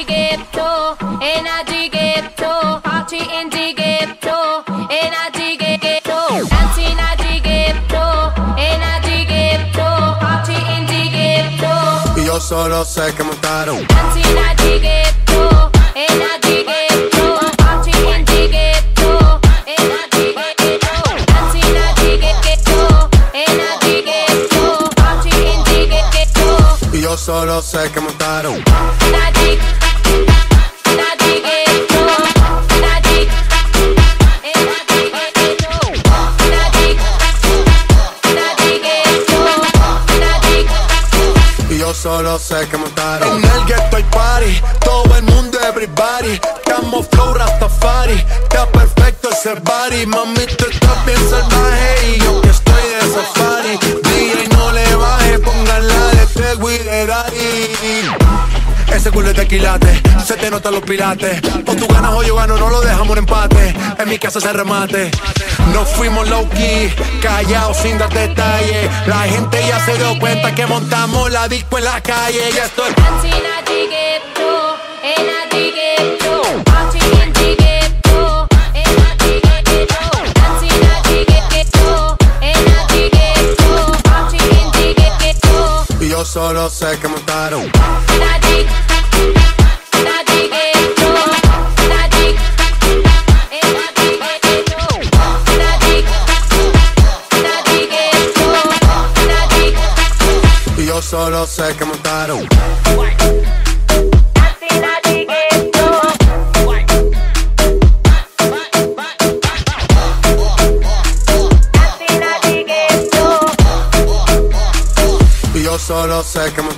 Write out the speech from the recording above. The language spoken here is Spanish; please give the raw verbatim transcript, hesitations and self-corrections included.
Y yo solo sé que montaron. Y yo solo sé que montaron. Solo sé que montaron. En el ghetto hay party, todo el mundo, everybody. Camo flow, Rastafari, está perfecto ese body. Mami, tú estás bien salvaje y yo que estoy de safari. D J no le baje, pónganla de Tego y de Daddy. Ese culo es de quilate, se te notan los pilates. O tú ganas o yo gano, no lo dejamos en empate. En mi casa se remate. Nos fuimos low key, callados sin dar detalles. La gente ya se dio cuenta que montamos la disco en la calle. Ya estoy. Y yo solo sé que montaron. Solo sé que montaron. Y yo solo sé que montaron.